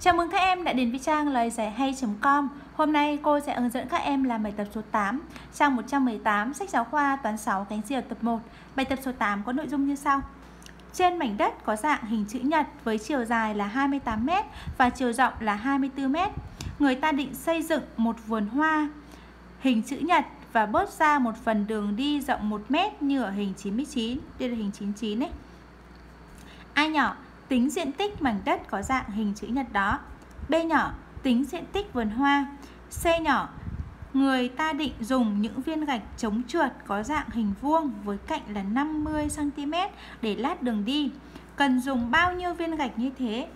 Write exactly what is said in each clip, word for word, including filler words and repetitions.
Chào mừng các em đã đến với trang loigiaihay chấm com. Hôm nay cô sẽ hướng dẫn các em làm bài tập số tám, trang một trăm mười tám, sách giáo khoa toán sáu Cánh Diều tập một. Bài tập số tám có nội dung như sau. Trên mảnh đất có dạng hình chữ nhật với chiều dài là hai mươi tám mét và chiều rộng là hai mươi tư mét. Người ta định xây dựng một vườn hoa hình chữ nhật và bớt ra một phần đường đi rộng một mét như ở hình chín mươi chín. Đây là hình chín mươi chín ấy. A nhỏ, tính diện tích mảnh đất có dạng hình chữ nhật đó. B nhỏ, tính diện tích vườn hoa. C nhỏ, người ta định dùng những viên gạch chống trượt có dạng hình vuông với cạnh là năm mươi xăng ti mét để lát đường đi. Cần dùng bao nhiêu viên gạch như thế?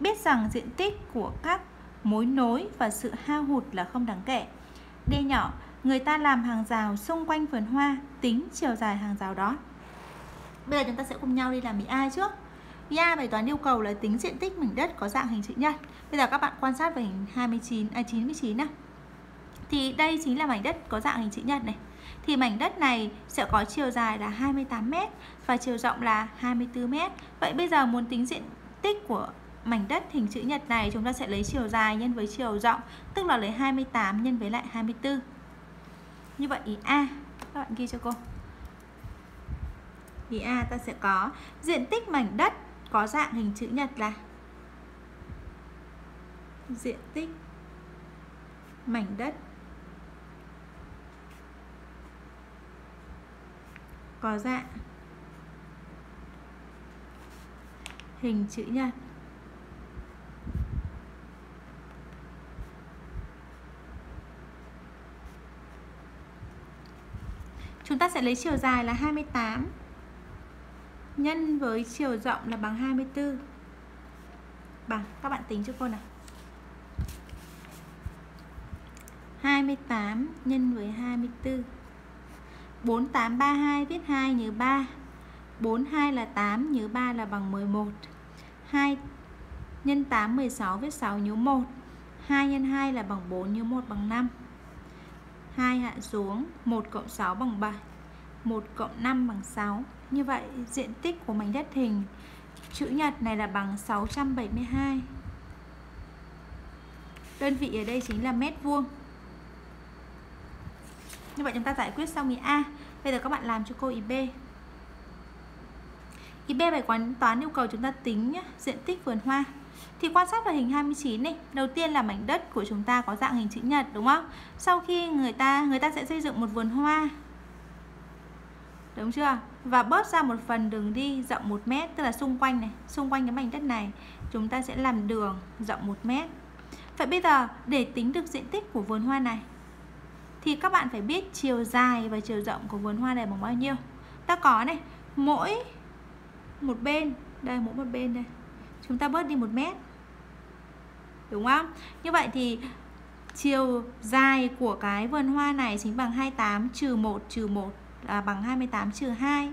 Biết rằng diện tích của các mối nối và sự hao hụt là không đáng kể. D nhỏ, người ta làm hàng rào xung quanh vườn hoa, tính chiều dài hàng rào đó. Bây giờ chúng ta sẽ cùng nhau đi làm ý A trước. Yeah, bài toán yêu cầu là tính diện tích mảnh đất có dạng hình chữ nhật. Bây giờ các bạn quan sát về hình hai mươi chín, à, chín mươi chín nào. Thì đây chính là mảnh đất có dạng hình chữ nhật này. Thì mảnh đất này sẽ có chiều dài là hai mươi tám mét và chiều rộng là hai mươi tư mét. Vậy bây giờ muốn tính diện tích của mảnh đất hình chữ nhật này, chúng ta sẽ lấy chiều dài nhân với chiều rộng, tức là lấy hai mươi tám nhân với lại hai mươi tư. Như vậy ý A, các bạn ghi cho cô. Ý A ta sẽ có diện tích mảnh đất có dạng hình chữ nhật là diện tích mảnh đất có dạng hình chữ nhật chúng ta sẽ lấy chiều dài là hai mươi tám nhân với chiều rộng là bằng hai mươi tư. Bằng, các bạn tính cho cô nào. hai mươi tám nhân với hai mươi tư. bốn tám ba hai viết hai nhớ ba. bốn hai là tám nhớ ba là bằng mười một. hai nhân tám mười sáu viết sáu nhớ một. hai nhân hai là bằng bốn nhớ một bằng năm. hai hạ xuống, một cộng sáu bằng bảy. một cộng năm bằng sáu. Như vậy diện tích của mảnh đất hình chữ nhật này là bằng sáu trăm bảy mươi hai. Đơn vị ở đây chính là mét vuông. Như vậy chúng ta giải quyết xong ý A. Bây giờ các bạn làm cho cô ý B. Ý B bài toán yêu cầu chúng ta tính nhé, diện tích vườn hoa. Thì quan sát vào hình hai mươi chín này, đầu tiên là mảnh đất của chúng ta có dạng hình chữ nhật đúng không? Sau khi người ta người ta sẽ xây dựng một vườn hoa. Đúng chưa? Và bớt ra một phần đường đi rộng một mét, tức là xung quanh này, xung quanh cái mảnh đất này chúng ta sẽ làm đường rộng một mét. Vậy bây giờ để tính được diện tích của vườn hoa này thì các bạn phải biết chiều dài và chiều rộng của vườn hoa này bằng bao nhiêu. Ta có này, mỗi một bên, đây mỗi một bên đây, chúng ta bớt đi một mét. Đúng không? Như vậy thì chiều dài của cái vườn hoa này chính bằng hai mươi tám trừ một trừ một là bằng hai mươi tám trừ hai.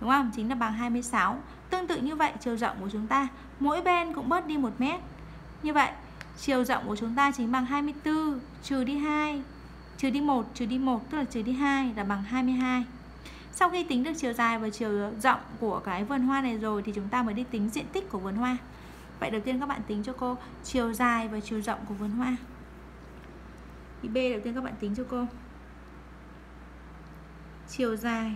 Đúng không? Chính là bằng hai mươi sáu. Tương tự như vậy chiều rộng của chúng ta mỗi bên cũng bớt đi một mét. Như vậy chiều rộng của chúng ta chính bằng hai mươi tư trừ đi hai, trừ đi một, trừ đi một tức là trừ đi hai là bằng hai mươi hai. Sau khi tính được chiều dài và chiều rộng của cái vườn hoa này rồi thì chúng ta mới đi tính diện tích của vườn hoa. Vậy đầu tiên các bạn tính cho cô chiều dài và chiều rộng của vườn hoa. Ý B đầu tiên các bạn tính cho cô. Chiều dài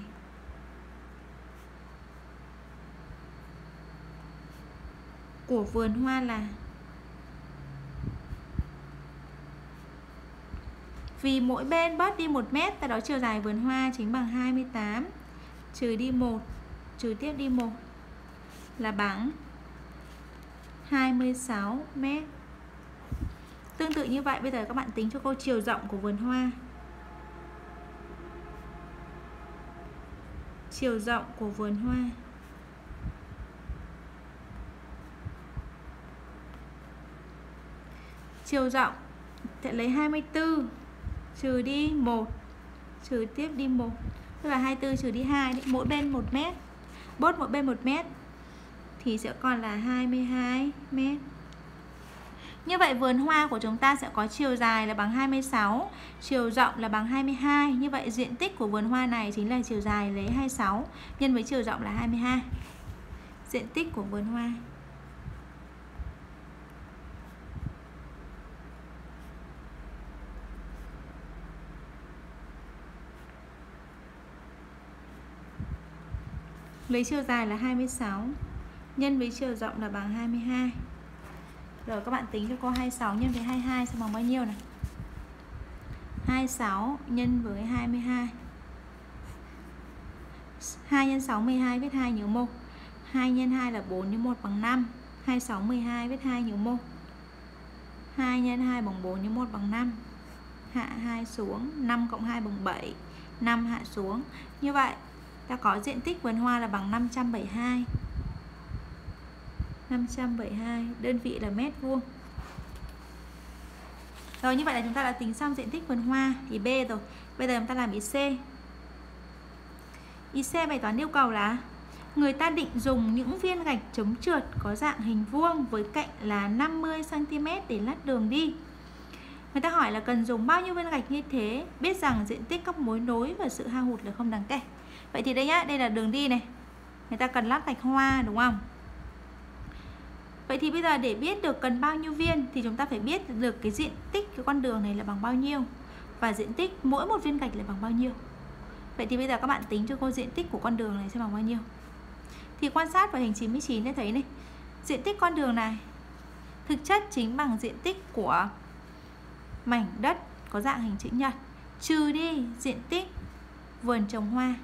của vườn hoa là, vì mỗi bên bớt đi một mét, ta đó chiều dài vườn hoa chính bằng hai mươi tám trừ đi một trừ tiếp đi một là bằng hai mươi sáu mét. Tương tự như vậy bây giờ các bạn tính cho cô chiều rộng của vườn hoa. Chiều rộng của vườn hoa Chiều rộng sẽ lấy hai mươi tư trừ đi một trừ tiếp đi một, tức là hai mươi tư trừ đi hai, mỗi bên một mét, bớt mỗi bên một mét thì sẽ còn là hai mươi hai mét. Như vậy vườn hoa của chúng ta sẽ có chiều dài là bằng hai mươi sáu, chiều rộng là bằng hai mươi hai. Như vậy diện tích của vườn hoa này chính là chiều dài lấy hai mươi sáu nhân với chiều rộng là hai mươi hai. Diện tích của vườn hoa. lấy chiều dài là hai mươi sáu nhân với chiều rộng là bằng hai mươi hai. Rồi các bạn tính cho cô hai mươi sáu nhân với hai mươi hai sẽ bằng bao nhiêu này? hai mươi sáu nhân với hai mươi hai, hai x sáu mười hai, viết hai nhớ một, hai x hai là bốn, nhớ một bằng năm. hai mươi sáu mười hai, viết hai nhớ một, hai x hai bằng bốn, nhớ một bằng năm. Hạ hai xuống, năm cộng hai bằng bảy, năm hạ xuống. Như vậy ta có diện tích vườn hoa là bằng năm trăm bảy mươi hai, năm trăm bảy mươi hai, đơn vị là mét vuông. Rồi, như vậy là chúng ta đã tính xong diện tích vườn hoa thì B rồi. Bây giờ chúng ta làm IC. IC bài toán yêu cầu là người ta định dùng những viên gạch chống trượt có dạng hình vuông với cạnh là năm mươi xăng ti mét để lát đường đi. Người ta hỏi là cần dùng bao nhiêu viên gạch như thế, biết rằng diện tích các mối nối và sự hao hụt là không đáng kể. Vậy thì đây nhá, đây là đường đi này. Người ta cần lát gạch hoa đúng không? Vậy thì bây giờ để biết được cần bao nhiêu viên thì chúng ta phải biết được cái diện tích cái con đường này là bằng bao nhiêu và diện tích mỗi một viên gạch là bằng bao nhiêu. Vậy thì bây giờ các bạn tính cho cô diện tích của con đường này sẽ bằng bao nhiêu. Thì quan sát vào hình chín mươi chín để thấy này, diện tích con đường này thực chất chính bằng diện tích của mảnh đất có dạng hình chữ nhật trừ đi diện tích vườn trồng hoa.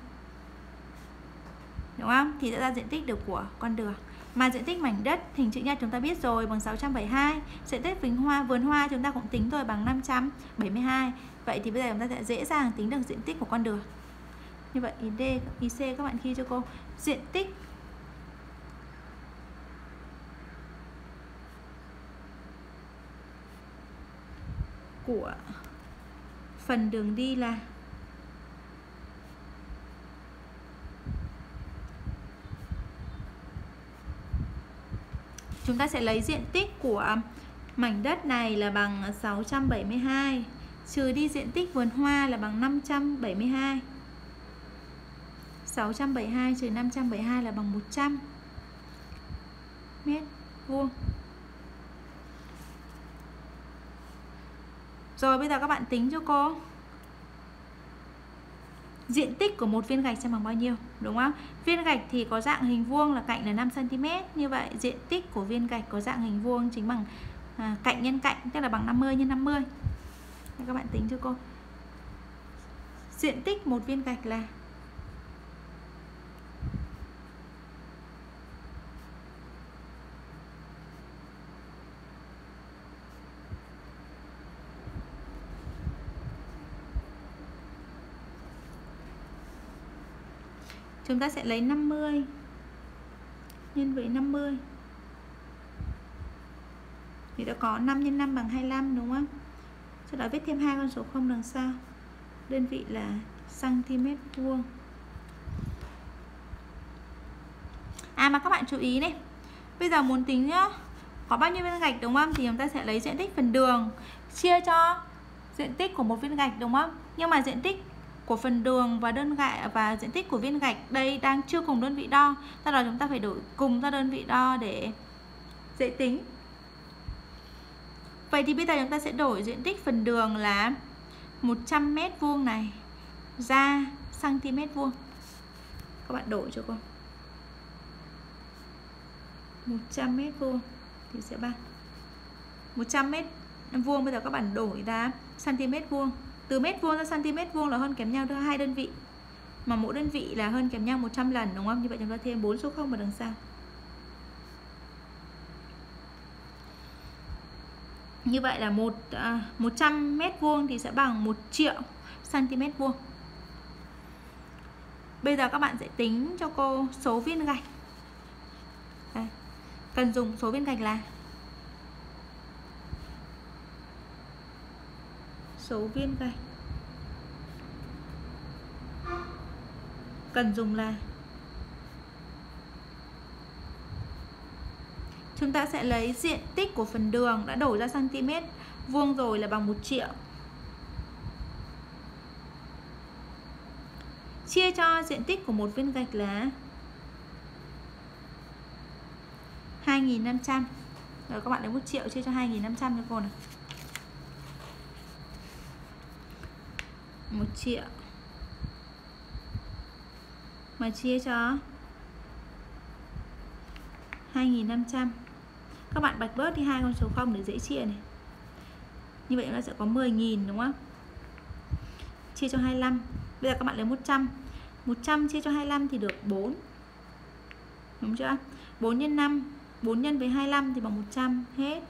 Đúng không? Thì sẽ ra diện tích được của con đường. Mà diện tích mảnh đất hình chữ nhật chúng ta biết rồi bằng sáu trăm bảy mươi hai. Diện tích vườn hoa, vườn hoa chúng ta cũng tính rồi bằng năm trăm bảy mươi hai. Vậy thì bây giờ chúng ta sẽ dễ dàng tính được diện tích của con đường. Như vậy ý D, ý C các bạn ghi cho cô diện tích của phần đường đi là chúng ta sẽ lấy diện tích của mảnh đất này là bằng sáu trăm bảy mươi hai trừ đi diện tích vườn hoa là bằng năm trăm bảy mươi hai. sáu trăm bảy mươi hai trừ năm trăm bảy mươi hai là bằng một trăm mét vuông. Rồi bây giờ các bạn tính cho cô diện tích của một viên gạch sẽ bằng bao nhiêu, đúng không? Viên gạch thì có dạng hình vuông là cạnh là năm xăng ti mét. Như vậy diện tích của viên gạch có dạng hình vuông chính bằng à, cạnh nhân cạnh, tức là bằng năm mươi nhân năm mươi. Các bạn tính cho cô diện tích một viên gạch là chúng ta sẽ lấy năm mươi nhân với năm mươi thì đã có năm nhân năm bằng hai mươi lăm, đúng không? Sau đó viết thêm hai con số không đằng sau, đơn vị là cm vuông. À mà các bạn chú ý này, bây giờ muốn tính nhá, có bao nhiêu viên gạch đúng không, thì chúng ta sẽ lấy diện tích phần đường chia cho diện tích của một viên gạch, đúng không? Nhưng mà diện tích của phần đường và đơn gạch và diện tích của viên gạch đây đang chưa cùng đơn vị đo, do đó chúng ta phải đổi cùng ra đơn vị đo để dễ tính. Vậy thì bây giờ chúng ta sẽ đổi diện tích phần đường là một trăm mét vuông này ra cm vuông. Các bạn đổi cho cô một trăm mét vuông thì sẽ bằng một trăm mét vuông. Bây giờ các bạn đổi ra cm vuông. Từ mét vuông ra cm vuông là hơn kém nhau hai đơn vị, mà mỗi đơn vị là hơn kém nhau một trăm lần, đúng không? Như vậy chúng ta thêm bốn số không vào đằng sau. Như vậy là một à, một trăm mét vuông thì sẽ bằng một triệu xăng ti mét vuông. Bây giờ các bạn sẽ tính cho cô số viên gạch. Đây. Cần dùng số viên gạch là số viên gạch cần dùng là chúng ta sẽ lấy diện tích của phần đường đã đổi ra cm vuông rồi là bằng một triệu chia cho diện tích của một viên gạch là hai nghìn năm trăm. Rồi các bạn lấy một triệu chia cho hai nghìn năm trăm cho cô này. một triệu mà chia cho hai nghìn năm trăm. Các bạn bạch bớt đi hai con số không để dễ chia này. Như vậy nó sẽ có mười nghìn đúng không? Chia cho hai mươi lăm. Bây giờ các bạn lấy một trăm. một trăm chia cho hai mươi lăm thì được bốn. Đúng chưa? bốn nhân năm, bốn nhân với hai mươi lăm thì bằng một trăm hết.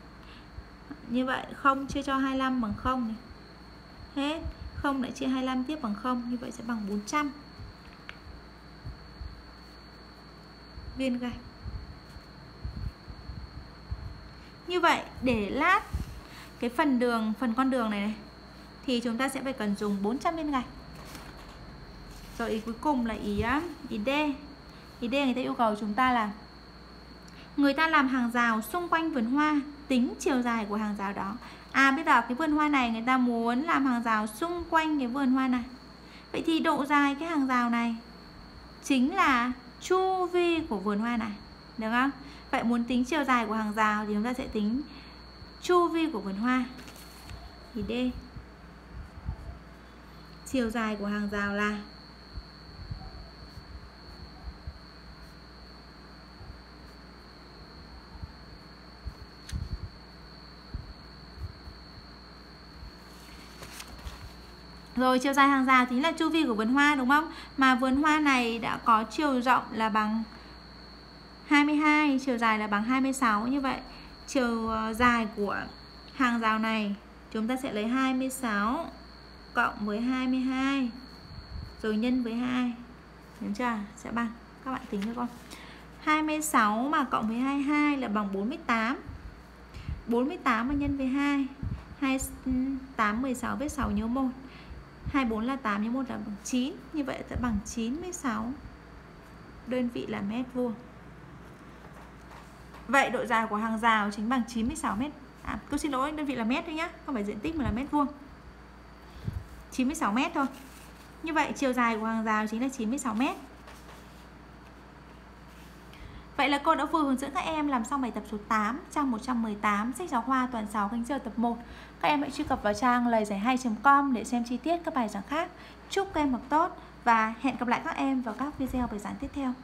Như vậy không chia cho hai mươi lăm bằng không này. Hết. không lại chia hai mươi lăm tiếp bằng không, như vậy sẽ bằng bốn trăm. Viên gạch. Như vậy để lát cái phần đường, phần con đường này này thì chúng ta sẽ phải cần dùng bốn trăm viên gạch. Rồi ý cuối cùng là ý ý D. Ý D người ta yêu cầu chúng ta là người ta làm hàng rào xung quanh vườn hoa, tính chiều dài của hàng rào đó. À, bây giờ cái vườn hoa này người ta muốn làm hàng rào xung quanh cái vườn hoa này. Vậy thì độ dài cái hàng rào này chính là chu vi của vườn hoa này, được không? Vậy muốn tính chiều dài của hàng rào thì chúng ta sẽ tính chu vi của vườn hoa. Thì D. Chiều dài của hàng rào là rồi, chiều dài hàng rào chính là chu vi của vườn hoa đúng không? Mà vườn hoa này đã có chiều rộng là bằng hai mươi hai, chiều dài là bằng hai mươi sáu. Như vậy chiều dài của hàng rào này chúng ta sẽ lấy hai mươi sáu cộng với hai mươi hai rồi nhân với hai. Đúng chưa? Sẽ bằng, các bạn tính cho con, hai mươi sáu mà cộng với hai mươi hai là bằng bốn mươi tám. bốn mươi tám mà nhân với hai, hai mươi tám, mười sáu vết sáu nhớ một, hai mươi bốn là tám nhớ một là bằng chín. Như vậy sẽ bằng chín mươi sáu, đơn vị là mét vuông. Vậy độ dài của hàng rào chính bằng chín mươi sáu mét. À, cô xin lỗi, đơn vị là mét thôi nhá, không phải diện tích mà là mét vuông. chín mươi sáu mét thôi. Như vậy chiều dài của hàng rào chính là chín mươi sáu mét. Vậy là cô đã vừa hướng dẫn các em làm xong bài tập số tám, trang một trăm mười tám, sách giáo khoa toàn sáu Cánh Diều tập một. Các em hãy truy cập vào trang loigiaihay chấm com để xem chi tiết các bài giảng khác. Chúc các em học tốt và hẹn gặp lại các em vào các video bài giảng tiếp theo.